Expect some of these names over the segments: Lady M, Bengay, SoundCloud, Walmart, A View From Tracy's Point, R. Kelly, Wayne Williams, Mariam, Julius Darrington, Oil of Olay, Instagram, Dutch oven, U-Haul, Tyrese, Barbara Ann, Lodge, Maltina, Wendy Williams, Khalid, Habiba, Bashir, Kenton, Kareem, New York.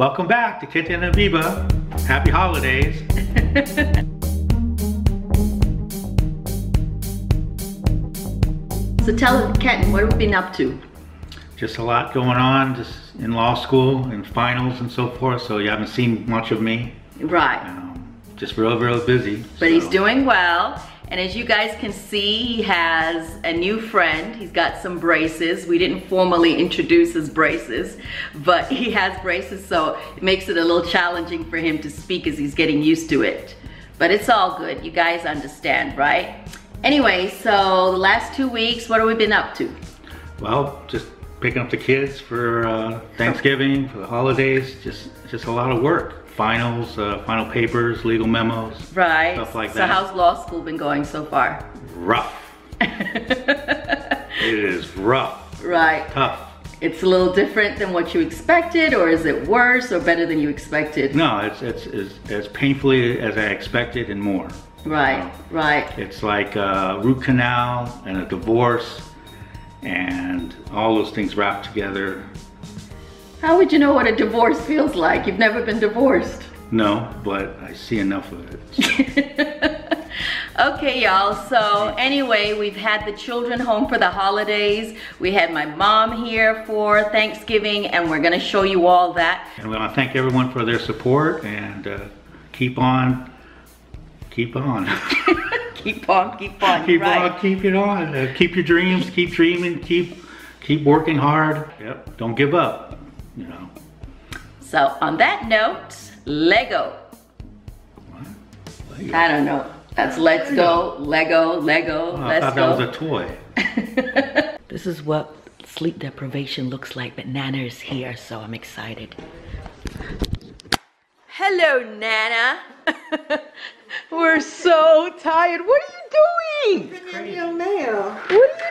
Welcome back to Kitchen and Aviva. Happy holidays. So tell Kenton, what have we been up to? Just a lot going on, just in law school and finals and so forth, so you haven't seen much of me. Right. Just real, real busy. But he's doing well, and as you guys can see, he has a new friend. He's got some braces. We didn't formally introduce his braces, but he has braces, so it makes it a little challenging for him to speak as he's getting used to it. But it's all good. You guys understand, right? Anyway, so the last 2 weeks, what have we been up to? Well, just picking up the kids for Thanksgiving, for the holidays, just a lot of work. Finals, final papers, legal memos, right, stuff like that. So how's law school been going so far? Rough. It is rough. Right. Tough. It's a little different than what you expected, or is it worse or better than you expected? No, it's as painfully as I expected and more. Right, right. It's like a root canal and a divorce and all those things wrapped together. How would you know what a divorce feels like? You've never been divorced. No, but I see enough of it. Okay, y'all, so anyway, we've had the children home for the holidays. We had my mom here for Thanksgiving, and we're gonna show you all that. And we wanna thank everyone for their support, and keep on, keep on. Keep on, keep on. Keep right. on, keep it on. Keep your dreams, keep dreaming, keep working hard. Yep, don't give up, you know. So on that note, Lego. What? Lego. I don't know. That's let's go, Lego, Lego, oh, let's go. I thought that was a toy. This is what sleep deprivation looks like, but Nana is here, so I'm excited. Hello, Nana. We're so tired. What are you doing? What are you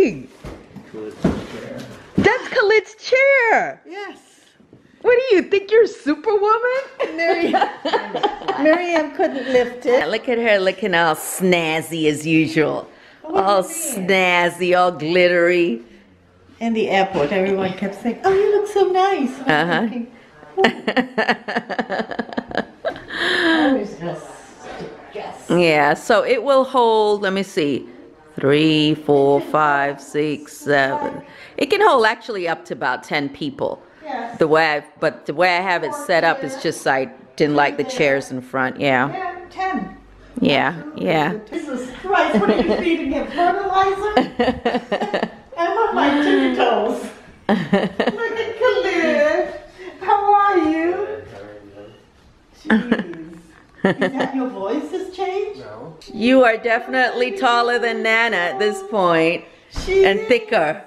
doing? That's Khalid's chair. Yes. What do you think? You're Superwoman? Mariam couldn't lift it. Yeah, look at her looking all snazzy as usual. All snazzy, all glittery. In the airport, everyone kept saying, oh, you look so nice. Yeah, so it will hold, let me see, 3, 4, 5, 6, 7. It can hold actually up to about 10 people. Yes. But the way I have it set up is just I didn't like the chairs in front. Yeah. Yeah, 10. Yeah, yeah. Jesus Christ, what are you feeding him? Fertilizer? I'm on my toes. Look at Khalid. How are you? Jeez. Is that your voice has changed? No. You are definitely taller than Nana at this point. And thicker.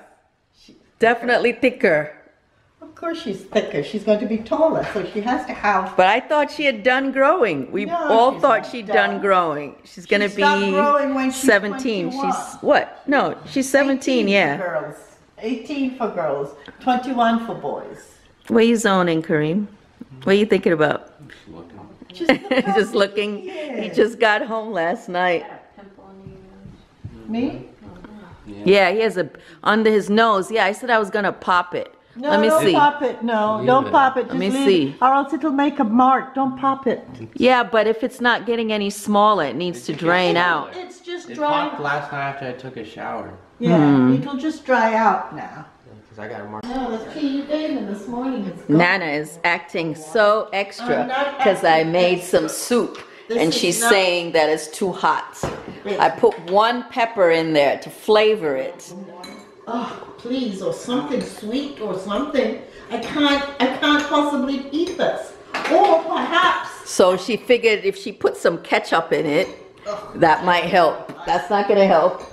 Definitely thicker. Of course she's thicker. She's going to be taller, so she has to have... But I thought she had done growing. We all thought she'd done growing. She's going to be 17. She's what? No, she's 17, 18 yeah. For girls. 18 for girls. 21 for boys. Where are you zoning, Kareem? What are you thinking about? Just looking. He just got home last night. Me? Yeah, he has a under his nose. Yeah, I said I was gonna pop it. No, let me don't see. Pop it. No, don't pop it. Just let me see. Or else it'll make a mark. Don't pop it. Yeah, but if it's not getting any smaller, it needs to drain out. It's just dry. It popped last night after I took a shower. Yeah, it'll just dry out now. I got a mark. No, that's PU day, and this morning it's gone. Nana is acting so extra because I made some soup and she's saying that it's too hot. I put one pepper in there to flavor it. Oh, please, or something sweet or something. I can't possibly eat this. Or perhaps. So she figured if she put some ketchup in it, that might help. That's not gonna help.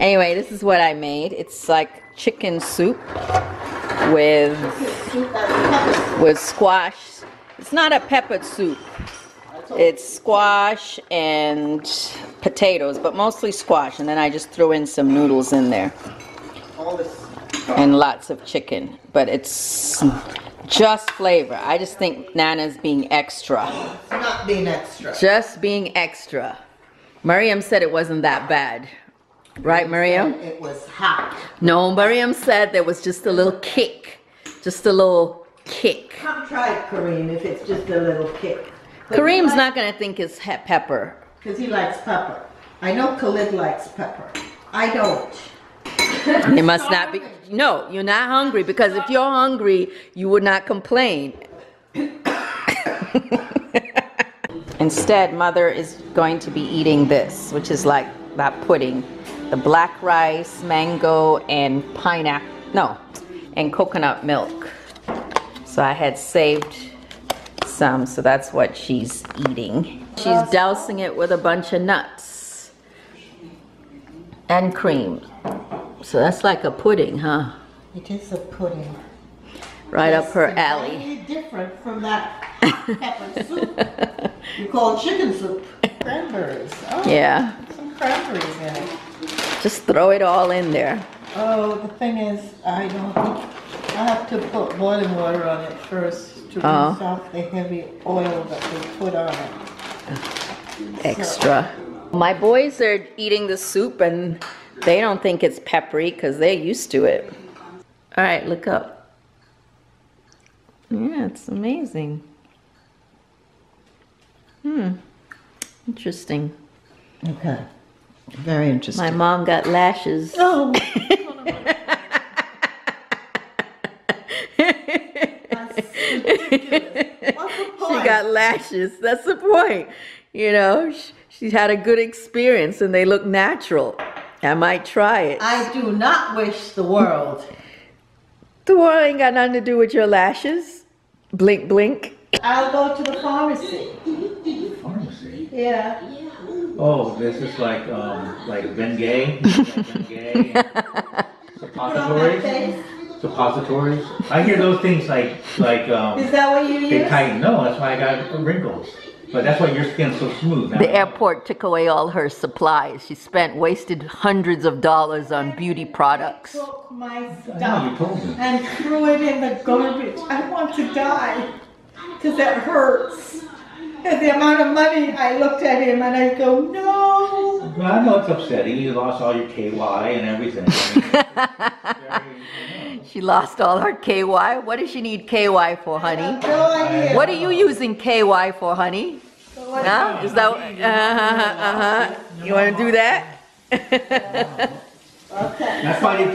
Anyway, this is what I made. It's like chicken soup with squash. It's not a peppered soup. It's squash and potatoes, but mostly squash. And then I just threw in some noodles in there and lots of chicken. But it's just flavor. I just think Nana's being extra. It's not being extra. Just being extra. Mariam said it wasn't that bad. Right, Mariam? It was hot. No, Mariam said there was just a little kick. Just a little kick. Come try it, Kareem, if it's just a little kick. But Kareem's not going to think it's pepper. Because he likes pepper. I know Khalid likes pepper. I don't. It must not be. No, you're not hungry, because if you're hungry, you would not complain. Instead, Mother is going to be eating this, which is like that pudding. The black rice, mango, and pineapple. No, and coconut milk. So I had saved some, so that's what she's eating. She's dousing it with a bunch of nuts and cream. So that's like a pudding, huh? It is a pudding. Right up her alley. It's different from that pepper soup. You call it chicken soup. Cranberries. Oh, yeah. Some cranberries in it. Just throw it all in there. Oh, the thing is, I don't think, I have to put boiling water on it first to rinse off the heavy oil that they put on it. Extra. So. My boys are eating the soup and they don't think it's peppery because they're used to it. All right, look up. Yeah, it's amazing. Interesting. Okay. Very interesting. My mom got lashes. Oh. That's ridiculous. What's the point? She got lashes. That's the point. You know, she had a good experience and they look natural. I might try it. I do not wish the world. The world ain't got nothing to do with your lashes. Blink, blink. I'll go to the pharmacy. Pharmacy? Yeah. Oh, this is like Bengay. Suppositories. Suppositories. I hear those things like. Is that what you use? They tighten. No, that's why I got wrinkles. But that's why your skin's so smooth. The airport took away all her supplies. She wasted hundreds of dollars on beauty products. I took my stuff and threw it in the garbage. I want to die because that hurts. And the amount of money, I looked at him and I go, no. Well, I know it's upsetting. You lost all your KY and everything. I mean, she lost all her KY. What does she need KY for, honey? I have no idea. What are you using KY for, honey? So huh? Is that you want to do that? Okay. That's why they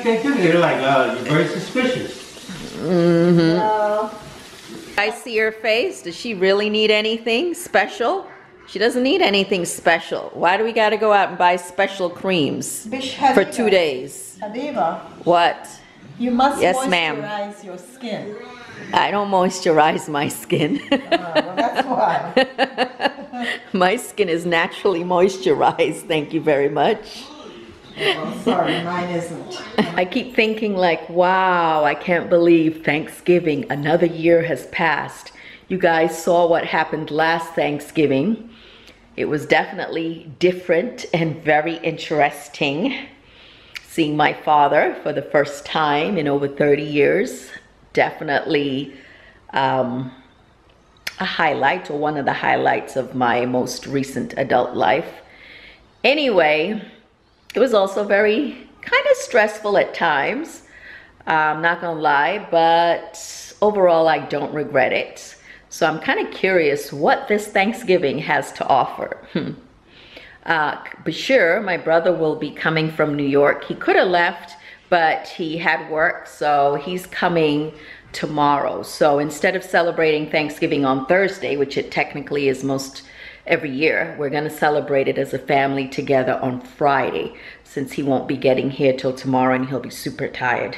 think they're like you're very suspicious. Mm-hmm. I see her face. Does she really need anything special? She doesn't need anything special. Why do we got to go out and buy special creams for 2 days? Habiba. What? You must moisturize your skin. I don't moisturize my skin. Well, that's why. My skin is naturally moisturized. Thank you very much. Well, sorry, mine isn't. I keep thinking like, wow, I can't believe Thanksgiving. Another year has passed. You guys saw what happened last Thanksgiving. It was definitely different and very interesting. Seeing my father for the first time in over 30 years, definitely a highlight, or one of the highlights of my most recent adult life. Anyway, it was also very kind of stressful at times, I'm not gonna lie, but overall I don't regret it. So I'm kind of curious what this Thanksgiving has to offer. Bashir, my brother, will be coming from New York. He could have left, but he had work, so he's coming tomorrow. So instead of celebrating Thanksgiving on Thursday, which it technically is most every year, we're going to celebrate it as a family together on Friday, since he won't be getting here till tomorrow and he'll be super tired.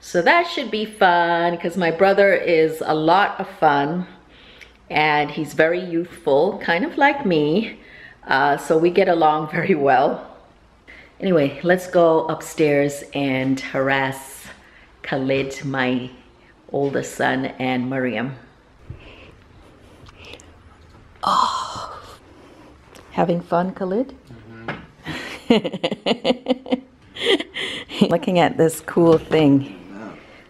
So that should be fun, because my brother is a lot of fun and he's very youthful, kind of like me. So we get along very well. Anyway, let's go upstairs and harass Khalid, my oldest son, and Mariam. Oh, having fun, Khalid? Mm-hmm. Looking at this cool thing.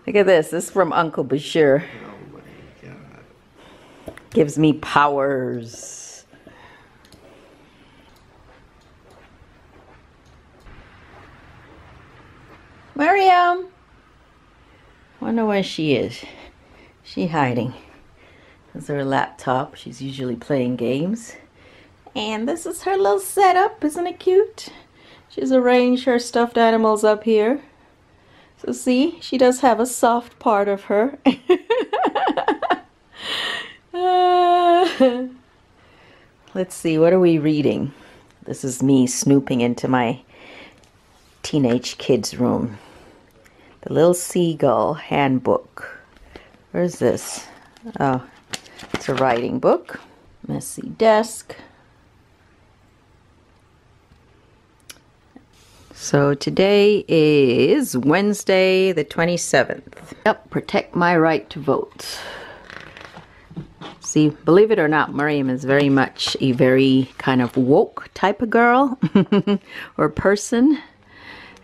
Look at this. This is from Uncle Bashir. Oh my God! Gives me powers. Mariam! Wonder where she is. She's hiding. That's her laptop. She's usually playing games. And this is her little setup. Isn't it cute? She's arranged her stuffed animals up here. So see, she does have a soft part of her. Let's see, what are we reading? This is me snooping into my teenage kid's room. The Little Seagull Handbook. Where's this? Oh, it's a writing book. Messy desk. So today is Wednesday the 27th. Yep, protect my right to vote. See, believe it or not, Mariam is very much a very kind of woke type of girl or person.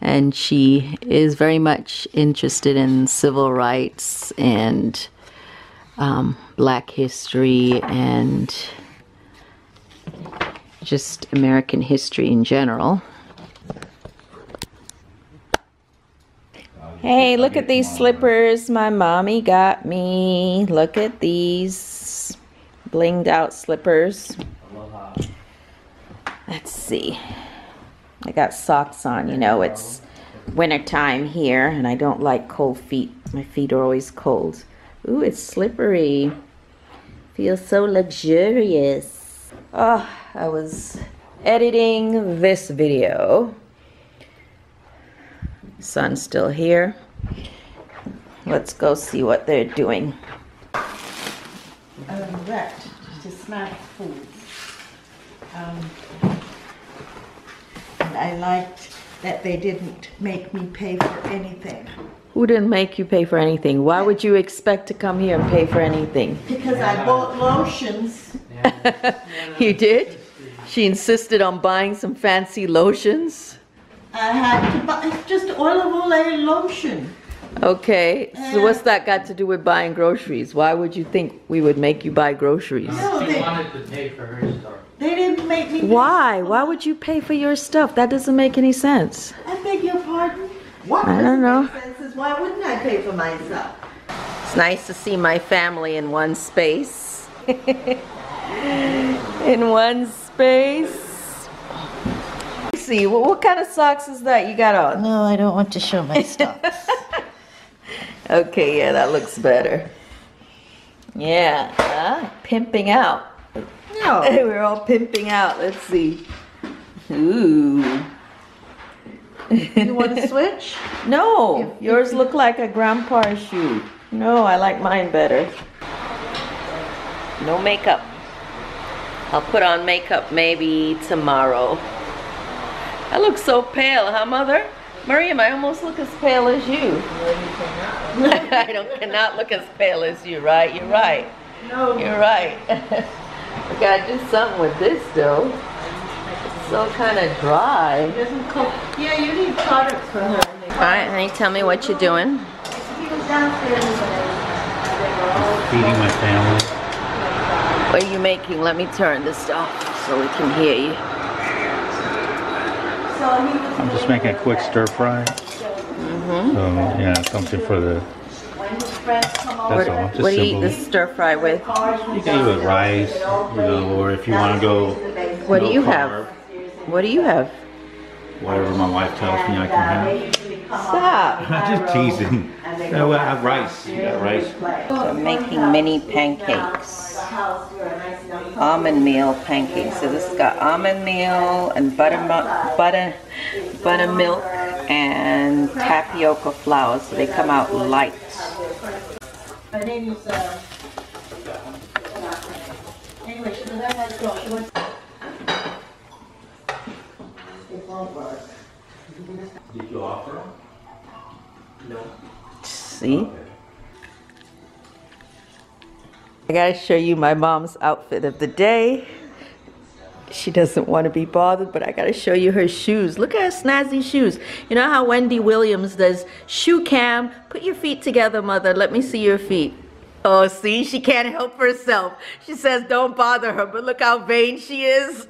And she is very much interested in civil rights and black history and just American history in general. Hey, look at these slippers my mommy got me. Look at these blinged out slippers. Let's see. I got socks on, you know, it's winter time here and I don't like cold feet. My feet are always cold. Ooh, it's slippery. Feels so luxurious. Oh, I was editing this video. Sun's still here. Let's go see what they're doing. Wrapped to snack food. I liked that they didn't make me pay for anything. Who didn't make you pay for anything? Why would you expect to come here and pay for anything? Because I bought lotions. You did? She insisted on buying some fancy lotions? I had to buy just oil of Olay lotion. Okay, so what's that got to do with buying groceries? Why would you think we would make you buy groceries? No, they wanted to pay for her stuff. They didn't make me. Why? Why would you pay for your stuff? That doesn't make any sense. I beg your pardon? What I don't know. Why wouldn't I pay for myself? It's nice to see my family in one space. In one space. See, what kind of socks is that you got on? No, I don't want to show my socks. Okay, yeah, that looks better. Yeah, pimping out. No, we're all pimping out. Let's see. Ooh. You want to switch? No, yours look like a grandpa's shoe. No, I like mine better. No makeup. I'll put on makeup maybe tomorrow. I look so pale, huh, Mother? Mariam, I almost look as pale as you. I cannot look as pale as you, right? You're right. No. You're right. We gotta do something with this, though. It's so kind of dry. Yeah, you need products for her. All right, honey, tell me what you're doing. Feeding my family. What are you making? Let me turn this off so we can hear you. I'm just making a quick stir fry. Mm-hmm. So, yeah, something for the. That's all. Just what do you eat this stir fry with? You can eat with rice, you know, or if you want to go. What do you have? What do you have? Whatever my wife tells me I can have. Stop! I'm just teasing. No, I have rice. You got rice. So making mini pancakes. Almond meal pancakes. So this has got almond meal and buttermilk and tapioca flour. So they come out light. Did you offer? No. See? I gotta show you my mom's outfit of the day. She doesn't want to be bothered, but I gotta show you her shoes. Look at her snazzy shoes. You know how Wendy Williams does shoe cam? Put your feet together, Mother. Let me see your feet. Oh, see? She can't help herself. She says don't bother her, but look how vain she is.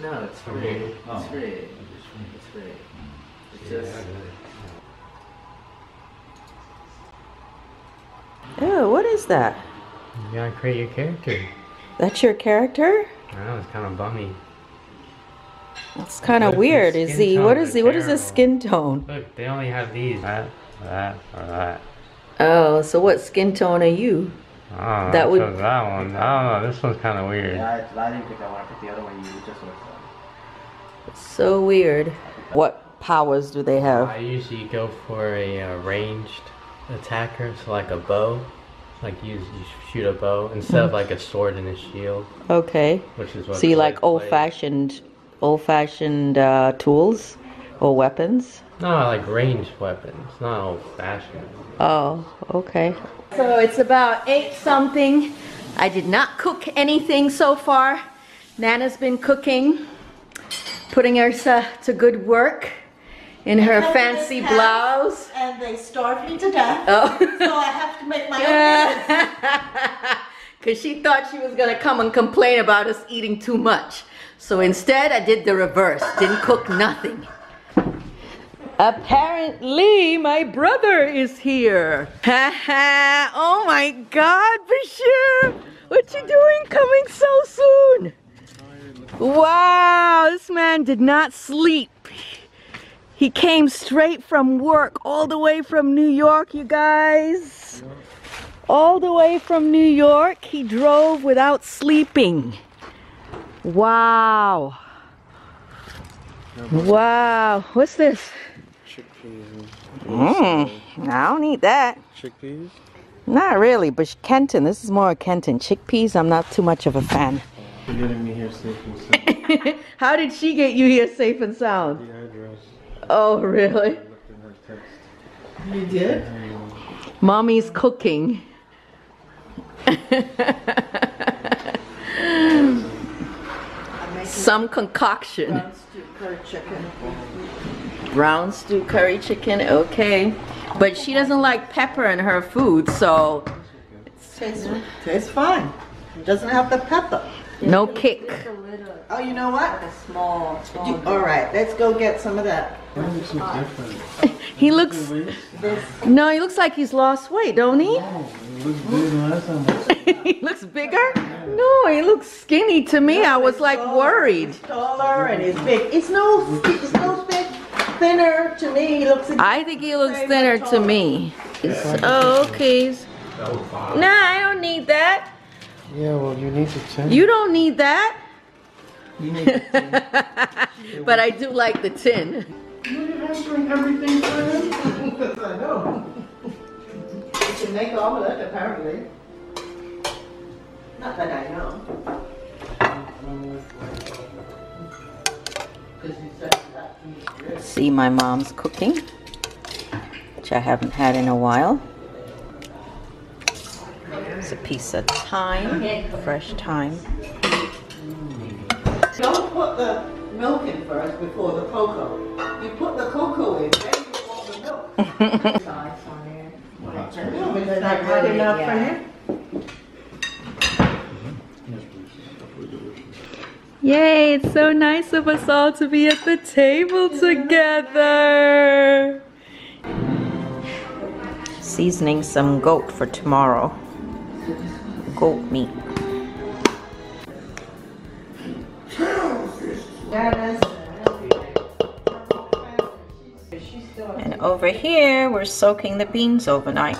No, it's free. It's free. It's free. It's just Oh, what is that? You gotta create your character. That's your character? I know, it's kind of bummy. It's kind of weird. Is he? What is he? What is his skin tone? Look, they only have these. That, or that. Oh, so what skin tone are you? Oh, that would. That one. I don't know. This one's kind of weird. Yeah, I didn't pick that one. I picked the other one. You just looked. So weird. What powers do they have? I usually go for a ranged attacker, so like a bow. Like you shoot a bow instead of like a sword and a shield. Okay. Which is what. So you like old-fashioned tools or weapons? No, like ranged weapons, not old-fashioned. Oh, okay. So it's about 8-something. I did not cook anything so far. Nana's been cooking, putting Ursa to good work in her fancy blouse. And they starved me to death. Oh. So I have to make my own things. Because she thought she was going to come and complain about us eating too much. So instead, I did the reverse. Didn't cook nothing. Apparently, my brother is here. Haha! Oh my God, Bashir! What you doing? Coming so soon! Wow! This man did not sleep. He came straight from work, all the way from New York, you guys. All the way from New York, he drove without sleeping. Wow. Wow. What's this? Chickpeas. I don't eat that. Chickpeas? Not really, but Kenton. This is more Kenton. Chickpeas, I'm not too much of a fan. You're getting me here safe and sound. How did she get you here safe and sound? The address. Oh, really? I looked in her text. You did? Mommy's cooking. Some concoction. Brown stew curry chicken. Brown stew curry chicken, okay. But she doesn't like pepper in her food, so... Tastes fine. It doesn't have the pepper. No kick. Oh, you know what? Like a small. Alright, let's go get some of that. He looks... No, he looks like he's lost weight, don't he? No, he looks bigger last time. He looks bigger? No, he looks skinny to me. No, I was like worried. He's taller and he's big. It's no big thinner to me. He looks. I think he looks thinner to me. Yeah. Oh, okay. Nah, I don't need that. Yeah, well, you need to change. You don't need that. You need the tin. But I do like the tin. You didn't bring everything for him? I know. You should make all of that, apparently. Not that I know. See my mom's cooking, which I haven't had in a while. It's a piece of thyme, fresh thyme. Don't put the milk in first before the cocoa. You put the cocoa in, then you pour the milk. Sauce on it. It's not good enough for him. Yay, it's so nice of us all to be at the table together. Seasoning some goat for tomorrow. Goat meat. And over here, we're soaking the beans overnight.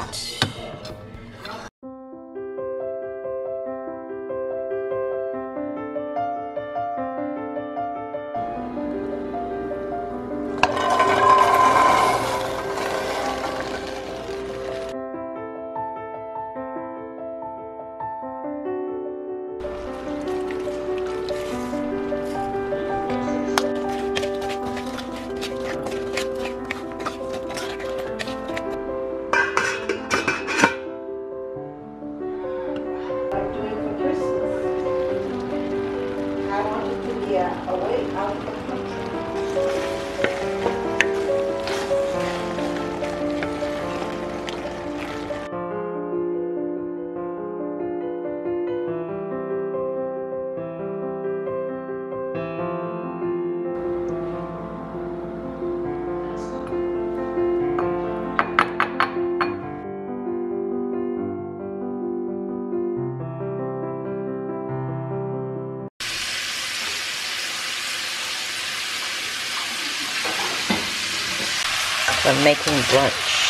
I'm making brunch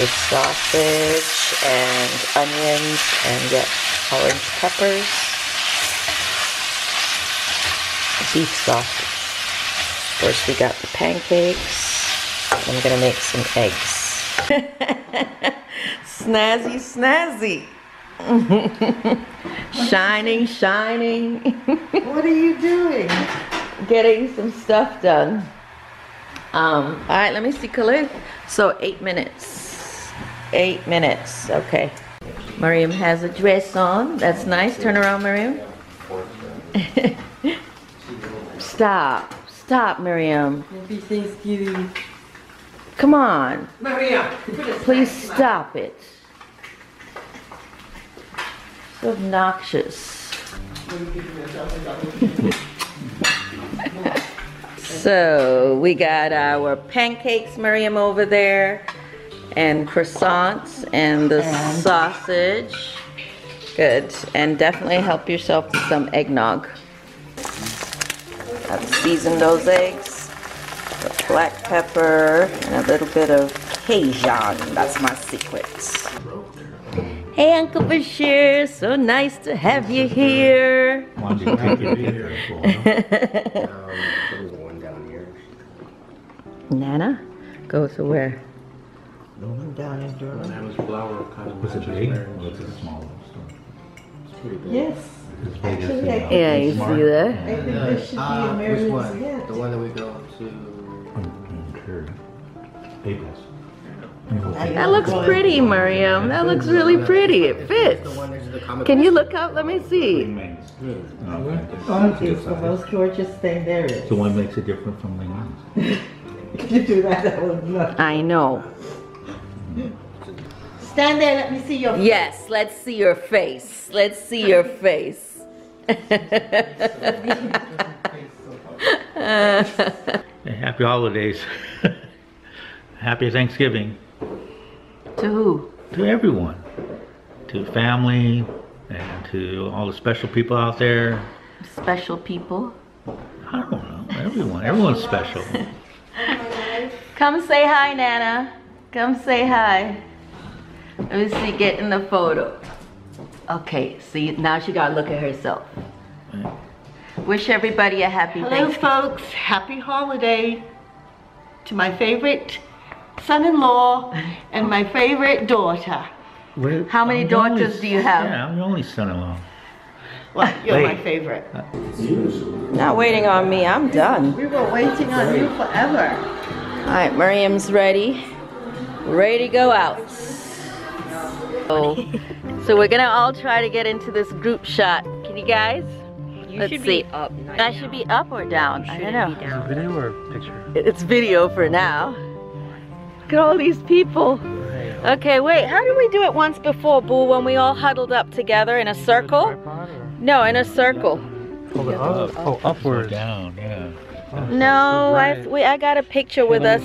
with sausage and onions and orange peppers, beef sausage. First we got the pancakes. I'm gonna make some eggs. Snazzy, snazzy. Shining, shining. What are you doing? Getting some stuff done. All right, let me see, Khalid. So 8 minutes. 8 minutes, okay. Mariam has a dress on. That's nice. Turn around, Mariam. Stop. Stop, Mariam. Happy Thanksgiving. Come on. Mariam, please stop it. It's obnoxious. So we got our pancakes, Mariam, over there, and croissants and the sausage. Good. And definitely help yourself to some eggnog. I've seasoned those eggs with black pepper and a little bit of Cajun. That's my secret. Hey, Uncle Bashir, so nice to have you here. Nana? Go to where? No one down in Durham. That was flower kind of. Was it big? Or was it small? It's pretty big. Yes. Actually, yeah, you see that? I think there should be Americans. Which one? Yet. The one that we go to Naples. That looks pretty, Mariam. That looks really pretty. It fits. Can you look up? Let me see. Honestly, it's the most gorgeous thing there is. So what makes it different from Lingans? If you do that, that would look. I know. Stand there, let me see your face. Yes, let's see your face. Let's see your face. Happy holidays. Happy Thanksgiving. To who? To everyone. To family and to all the special people out there. Special people? I don't know. Everyone. Everyone's special. Come say hi, Nana. Come say hi. Let me see, get in the photo. Okay, see, now she gotta look at herself. Wish everybody a happy Thanksgiving. Hello folks, happy holiday to my favorite son-in-law and my favorite daughter. Wait, how many daughters do you have? Yeah, I'm the only son-in-law. Well, you're my favorite. Not waiting on me, I'm done. We were waiting on you forever. All right, Mariam's ready. Ready to go out. So we're gonna all try to get into this group shot. Can you guys? Let's see. Be up. I should be up or down. I don't know. Is it video or picture? It's video for now. Look at all these people. Okay, wait. How did we do it once before, Boo? When we all huddled up together in a circle? No, in a circle. Hold it up. Oh, upward. Down. Yeah. No, I got a picture with us.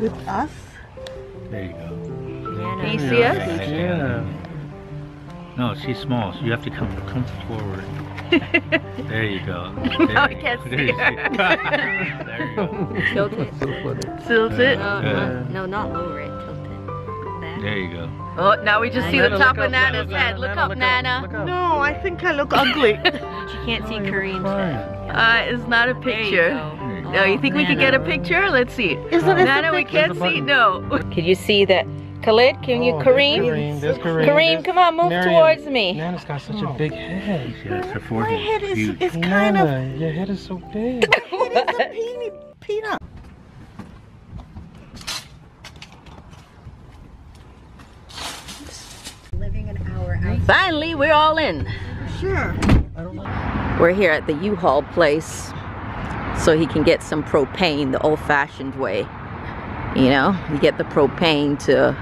With us? There you go. Can you see us? Yeah. No, she's small, so you have to come forward. There you go. There. Now I can't see her. There you go. Tilt it. Tilt it? No, not lower it. Tilt it. Back. There you go. Oh, now we just see the top of Nana's head. Look up, Nana. No, I think I look ugly. She can't see Kareem's head. It's not a picture. No, you think we could get a picture? Let's see. Nana, we can't see. No. Can you see that? Khalid, can you, Kareem? Kareem, come on, move towards me. Nana's got such a big head. My head is kind of... Your head is so big. My head is a peanut. Living an hour out. Finally, we're all in. Sure. We're here at the U-Haul place so he can get some propane the old-fashioned way. You know, you get the propane to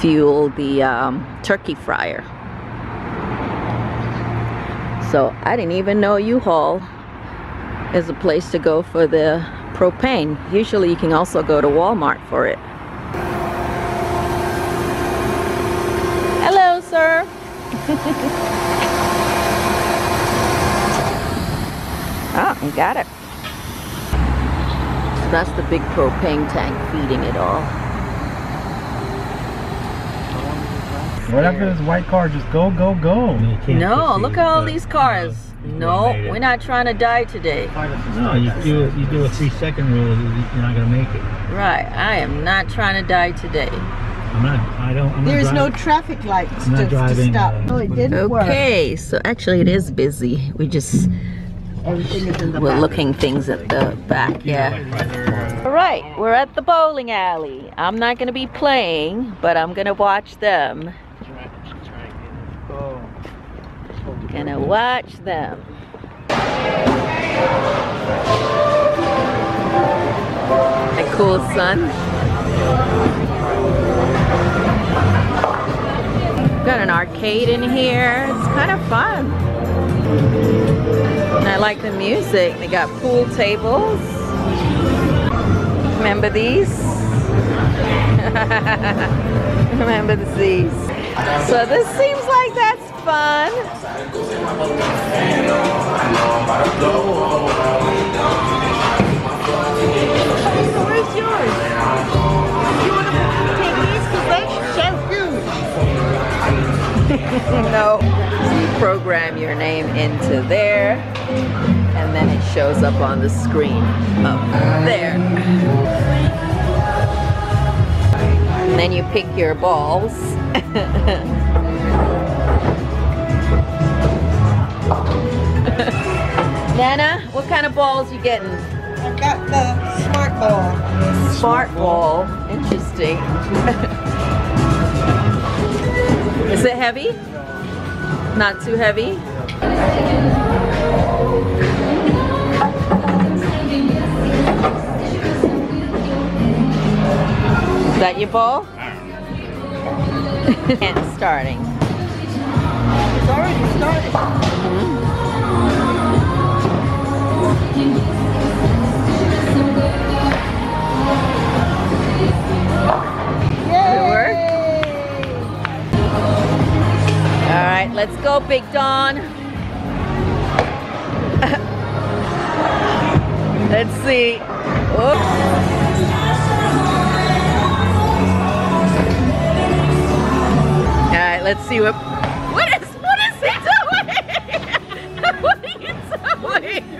fuel the turkey fryer. So I didn't even know U-Haul is a place to go for the propane. Usually you can also go to Walmart for it. Hello, sir. Oh, you got it. So that's the big propane tank feeding it all. What after this white car? Just go, go, go. No, look at all these cars. No, we're not trying to die today. No, you do a 3-second rule, you're not going to make it. Right, I am not trying to die today. There's no traffic lights to stop. No, it didn't work. Okay, so actually it is busy. We just... Everything is in the back. Looking things at the back, yeah. All right, we're at the bowling alley. I'm not going to be playing, but I'm going to watch them. Gonna watch them. A cool sun. Got an arcade in here. It's kind of fun. And I like the music. They got pool tables. Remember these? Remember these. So this seems like that's fun. So where's yours? You want to take these because they show food. No. You program your name into there and then it shows up on the screen up there. And then you pick your balls. Nana, what kind of balls you getting? I got the smart ball. Smart ball, interesting. Is it heavy? Not too heavy? Is that your ball? And starting. It's already started. Good work. All right, let's go, Big Don. Let's see. Oops. All right, let's see what is he doing? What are you doing?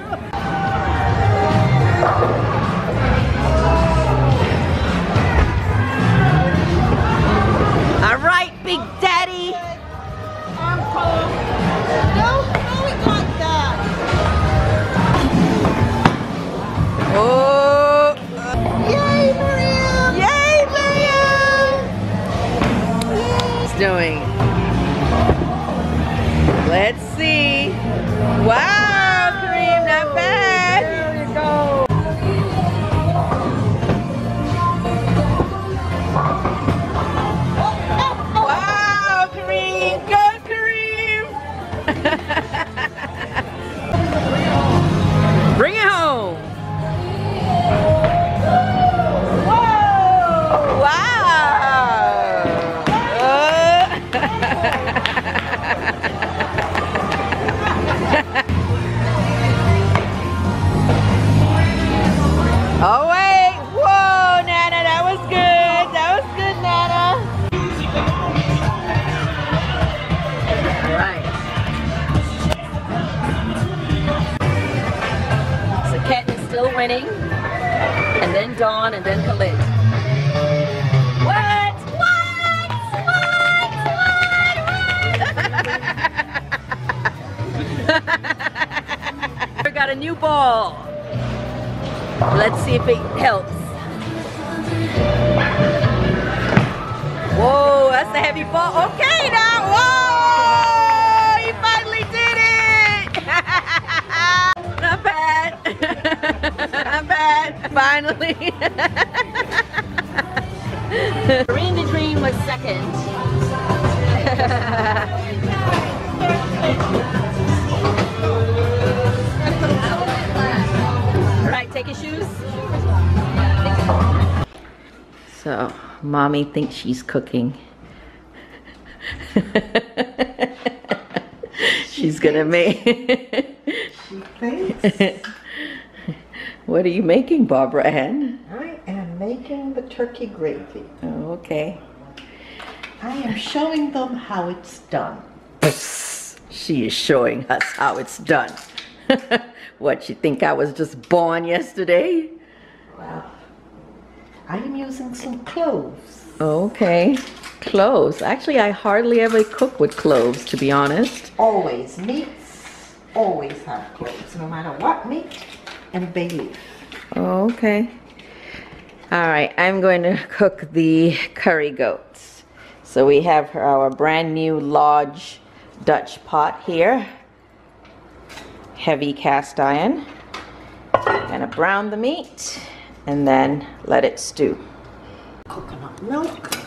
All right, Big Daddy. I'm cold. No, it's not that. Oh. Yay, Mariam. Yay, Mariam. He's doing. Let's see. Wow, Kareem, not bad. There you go. Wow, Kareem, go Kareem. Bring it home. Whoa. Wow. Oh wait, whoa, Nana, that was good, Nana. All right. So Kat is still winning, and then Dawn, and then Khalid. What? We got a new ball. Let's see if it helps. Whoa, that's a heavy ball. Okay, now, whoa! He finally did it! Not bad. Not bad. Finally. Kareem the Dream was second. Take your shoes. So, mommy thinks she's cooking. She's gonna make. She thinks. What are you making, Barbara Ann? I am making the turkey gravy. Oh, okay. I am showing them how it's done. She is showing us how it's done. What, you think I was just born yesterday? Well, I am using some cloves. Okay, cloves. Actually, I hardly ever cook with cloves, to be honest. Always meats, always have cloves, no matter what meat, and bay leaf. Okay. All right, I'm going to cook the curry goats. So we have our brand new Lodge Dutch pot here. Heavy cast iron. I'm gonna brown the meat and then let it stew. Coconut milk.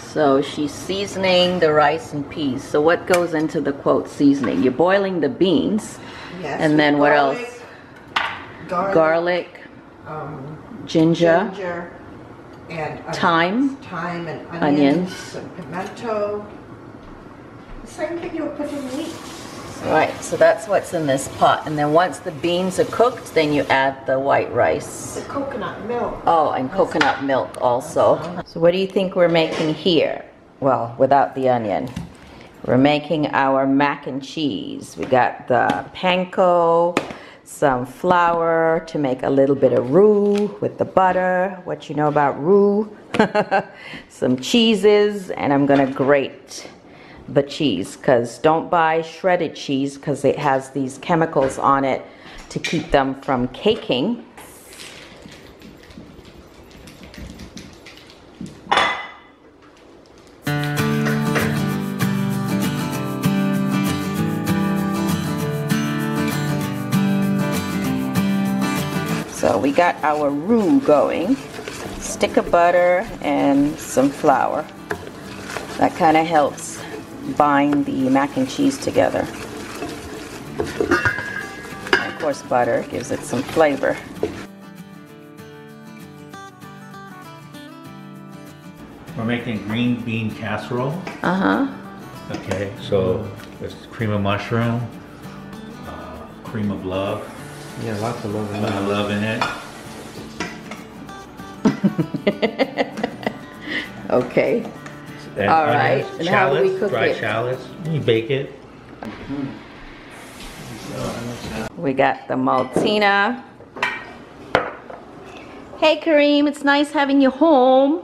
So she's seasoning the rice and peas. So what goes into the quote seasoning? You're boiling the beans. Yes, and then what else? Garlic, ginger and onions. Thyme and onions and pimento. The same thing you would put in meat. All right, so that's what's in this pot. And then once the beans are cooked, then you add the white rice. The coconut milk. Oh, and coconut milk also. So what do you think we're making here? Well, without the onion. We're making our mac and cheese. We got the panko, some flour to make a little bit of roux with the butter. What you know about roux? Some cheeses, and I'm gonna grate the cheese, because don't buy shredded cheese because it has these chemicals on it to keep them from caking. So we got our roux going, stick of butter and some flour. That kind of helps bind the mac and cheese together. And of course butter gives it some flavor. We're making green bean casserole. Uh-huh. Okay, so there's cream of mushroom, cream of love. Yeah, lots of love in it. Okay. And all right, and how do we cook it? Shallots, you bake it. We got the Maltina. Hey Kareem, it's nice having you home.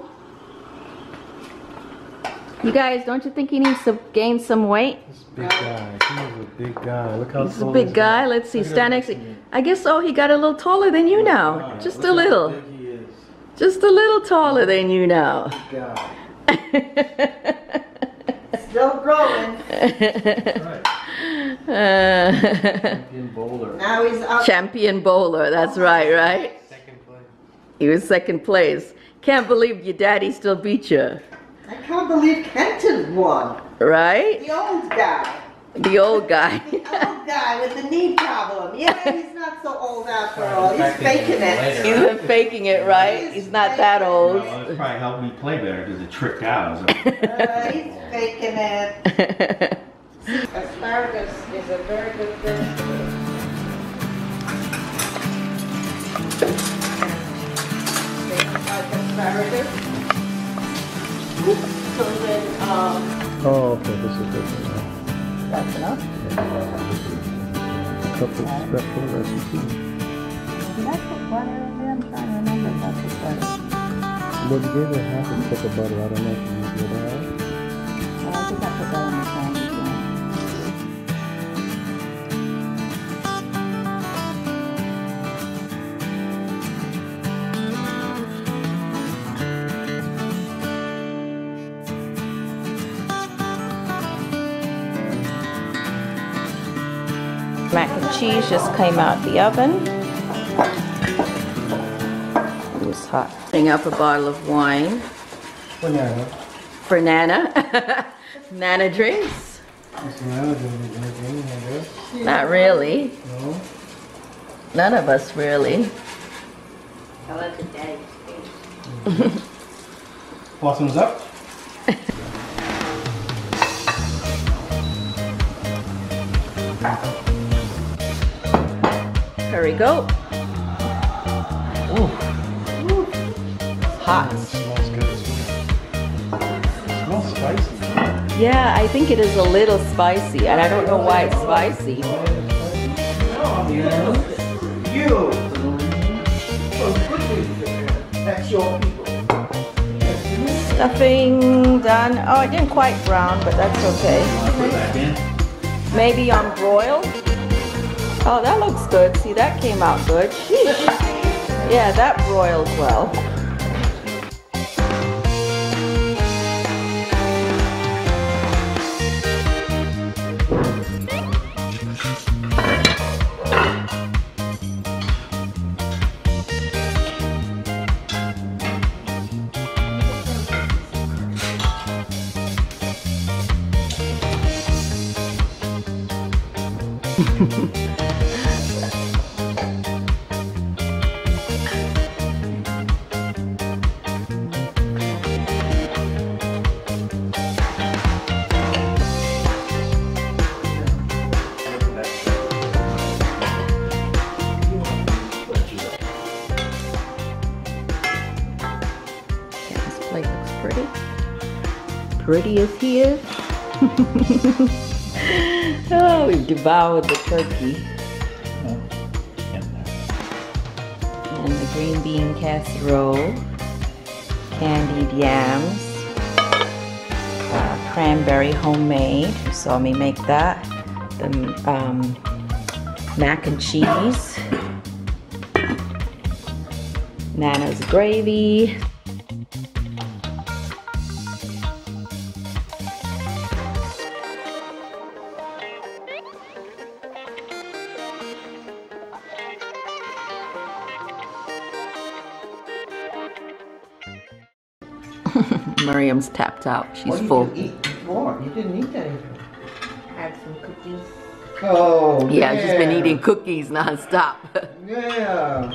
You guys, don't you think he needs to gain some weight? This big guy, he's a big guy. Look how he's a big guy. Let's see, stand next to you. I guess so. He got a little taller than you now. Just a little. Just a little taller than you now. Still growing. Champion bowler. Now he's up. Champion bowler, that's right, right? Second place. He was second place. Can't believe your daddy still beat you. I can't believe Kenton won. Right? The old guy. The old guy. The old guy with the knee problem. Yeah, he's not so old after all. He's faking it. He's been faking it, right? He's not that old. Well, it's probably helped me play better because it tricked out. He's faking it. Asparagus is a very good vegetable. Oh, okay, this is good. That's enough. A couple of special recipes. Did I put butter in there? I'm trying to remember if I put butter. Well, you gave it half a stick of butter. I don't know if you did that. Well, I think I put butter in the mac and cheese just came out the oven. It was hot. Bring up a bottle of wine. Banana. For Nana. Nana drinks. Not really. No. None of us really. I like the daddy's face. Blossoms up. There we go. hot. It smells good as well. It smells spicy. Yeah, I think it is a little spicy, and I don't know why it's spicy. You! That's your people. Stuffing done. Oh, I didn't quite brown, but that's okay. Maybe on broil. Oh, that looks good. See, that came out good. Sheesh. Yeah, that broiled well. Pretty as he is. Oh, we've devoured the turkey. And the green bean casserole, candied yams, cranberry homemade. You saw me make that. The mac and cheese, Nana's gravy. Mariam's tapped out. She's full. You didn't eat more. You didn't eat anything. I had some cookies. Oh, yeah. She's been eating cookies nonstop. Yeah.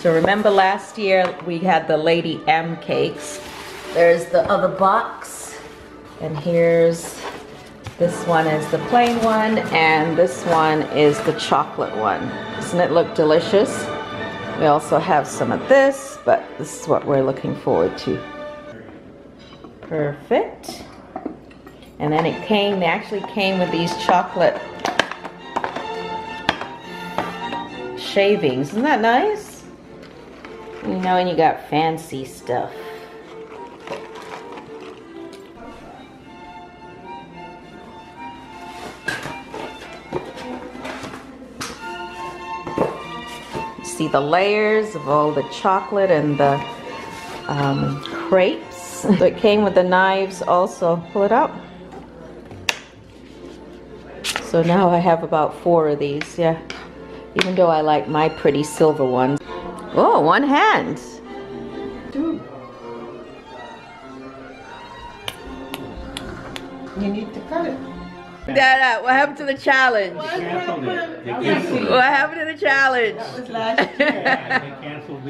So remember last year we had the Lady M cakes. There's the other box, and here's. This one is the plain one, and this one is the chocolate one. Doesn't it look delicious? We also have some of this, but this is what we're looking forward to. Perfect. And then it came, they actually came with these chocolate shavings. Isn't that nice? You know, and you got fancy stuff. See the layers of all the chocolate and the crepes that came with the knives also. Pull it up. So now I have about 4 of these, yeah. Even though I like my pretty silver ones. Oh, one hand. Dude. You need to cut it. Dada, what happened to the challenge? What happened to the challenge? That was last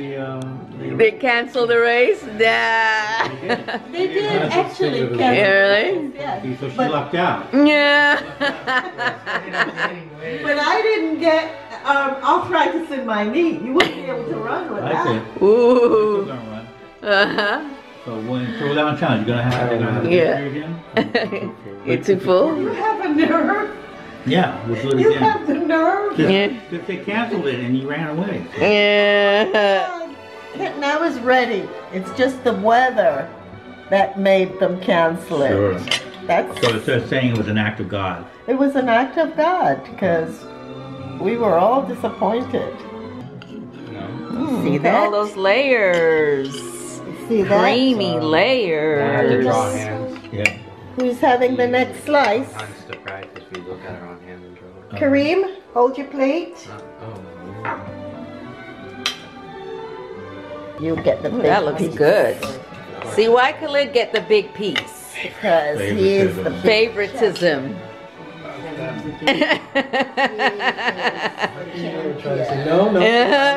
year. They canceled the They canceled the race? Nah. They did actually cancel. Really? Yeah. So she lucked out. Yeah. But I didn't get arthritis in my knee. You wouldn't be able to run with that. Ooh. Uh-huh. So when you throw down challenge, you're going to have to do it again? It's too full? You have a nerve. Yeah. You have the nerve. Yeah. Because they canceled it and you ran away. So. Yeah. And I was ready. It's just the weather that made them cancel it. Sure. That's so it's saying it was an act of God. It was an act of God because we were all disappointed. No. See that? All those layers. See that? Creamy layers. I have to draw hands. Yeah. Who's having the next slice? I'm just surprised if we look at our own hand and draw. Kareem, hold your plate. You get the big piece. That looks good. See, why Khalid get the big piece? Because he is the favoritism. No.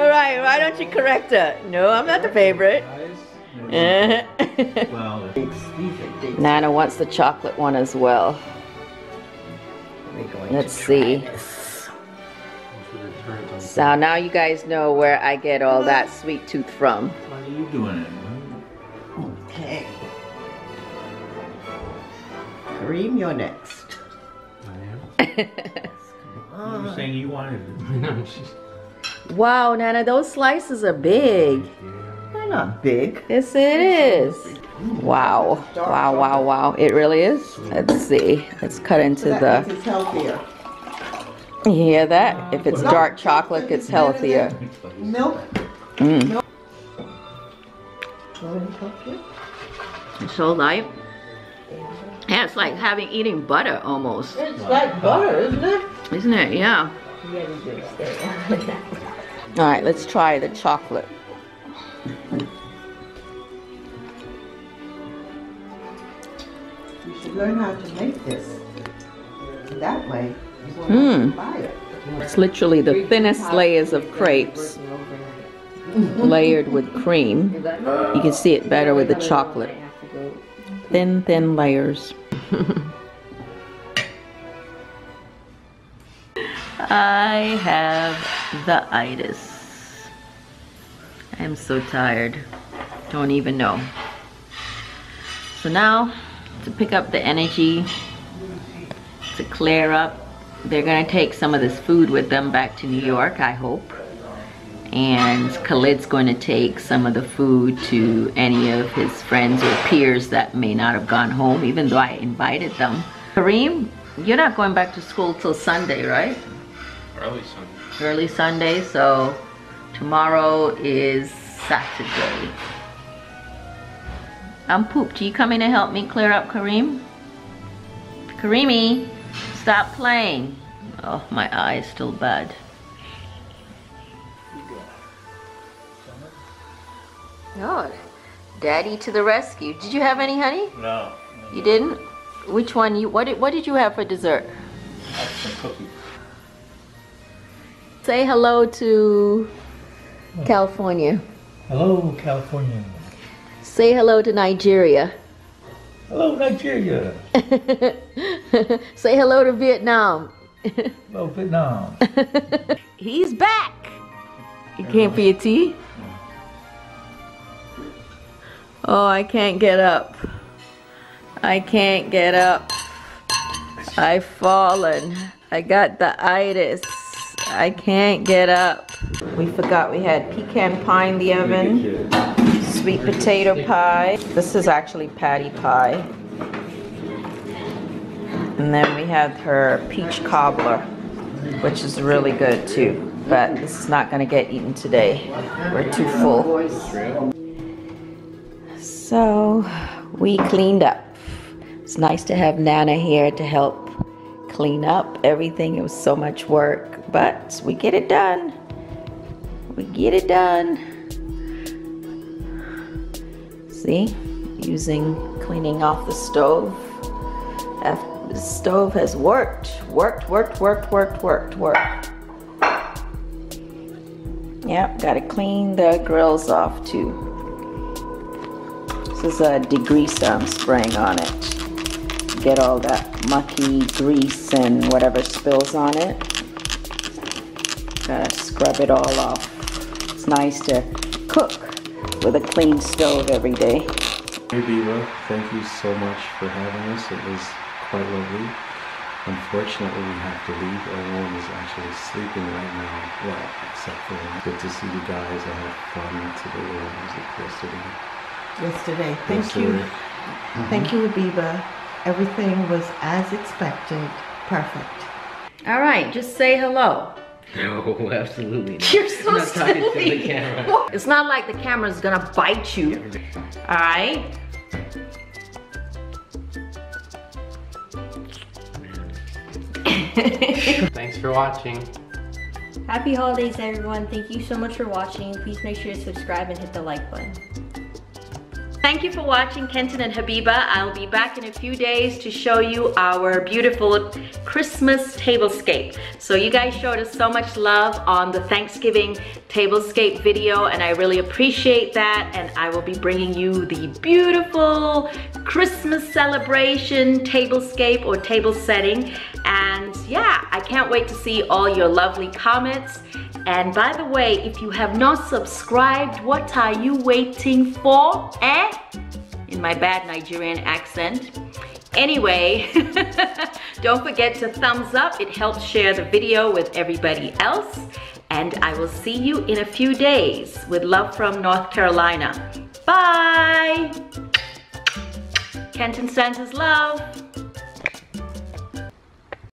Right, why don't you correct her? No, I'm not the favorite. Nana wants the chocolate one as well. Let's see. So now you guys know where I get all that sweet tooth from. Why are you doing it? Okay. Kareem, you're next. I am? You were saying you wanted it. Wow, Nana, those slices are big. Yeah. They're not big. Yes, it is. Wow. Wow, wow, wow. It really is? Let's see. Let's cut into the... It's healthier. You hear that? If it's dark chocolate, it's healthier. Milk. Milk. It's so light. Yeah, it's like having eating butter almost. It's like butter, isn't it? Isn't it? Yeah. All right, let's try the chocolate. You should learn how to make this that way. It's literally the thinnest layers of crepes layered with cream. You can see it better with the chocolate. Thin, thin layers. I have the itis. I'm so tired. Don't even know. So now, to pick up the energy, to clear up, they're going to take some of this food with them back to New York, I hope. And Khalid's going to take some of the food to any of his friends or peers that may not have gone home, even though I invited them. Kareem, you're not going back to school till Sunday, right? Early Sunday. Early Sunday, so tomorrow is Saturday. I'm pooped. You coming to help me clear up, Kareem? Kareemi! Stop playing. Oh, my eye is still bad. God. Daddy to the rescue. Did you have any, honey? No. You didn't? Which one? What did you have for dessert? I had some cookies. Say hello to California. Hello, California. Say hello to Nigeria. Hello, Nigeria. Say hello to Vietnam. Hello, Vietnam. He's back. You came for your tea? Oh, I can't get up. I can't get up. I've fallen. I got the itis. I can't get up. We forgot we had pecan pie in the oven. Sweet potato pie. This is actually patty pie. And then we have her peach cobbler, which is really good too. But this is not going to get eaten today. We're too full. So we cleaned up. It's nice to have Nana here to help clean up everything. It was so much work, but we get it done. We get it done. See, cleaning off the stove. The stove has worked. Yep, gotta clean the grills off too. This is a degreaser I'm spraying on it. Get all that mucky grease and whatever spills on it. Gotta scrub it all off. It's nice to cook with a clean stove every day. Hey Beba, thank you so much for having us. It was quite lovely. Unfortunately, we have to leave. Everyone is actually sleeping right now. Well, except for me. Good to see you guys. I had fun today. What was it yesterday? Thank you. Thank you, Beba. Everything was as expected. Perfect. All right, just say hello. No, absolutely not. You're so not silly. Talking to the camera. It's not like the camera's gonna bite you. Alright? Thanks for watching. Happy holidays, everyone. Thank you so much for watching. Please make sure to subscribe and hit the like button. Thank you for watching Kenton and Habiba. I'll be back in a few days to show you our beautiful Christmas tablescape. So you guys showed us so much love on the Thanksgiving tablescape video and I really appreciate that, and I will be bringing you the beautiful Christmas celebration tablescape or table setting. And yeah, I can't wait to see all your lovely comments. And by the way, if you have not subscribed, what are you waiting for? Eh? In my bad Nigerian accent. Anyway, don't forget to thumbs up. It helps share the video with everybody else. And I will see you in a few days. With love from North Carolina. Bye! Kenton sends his love.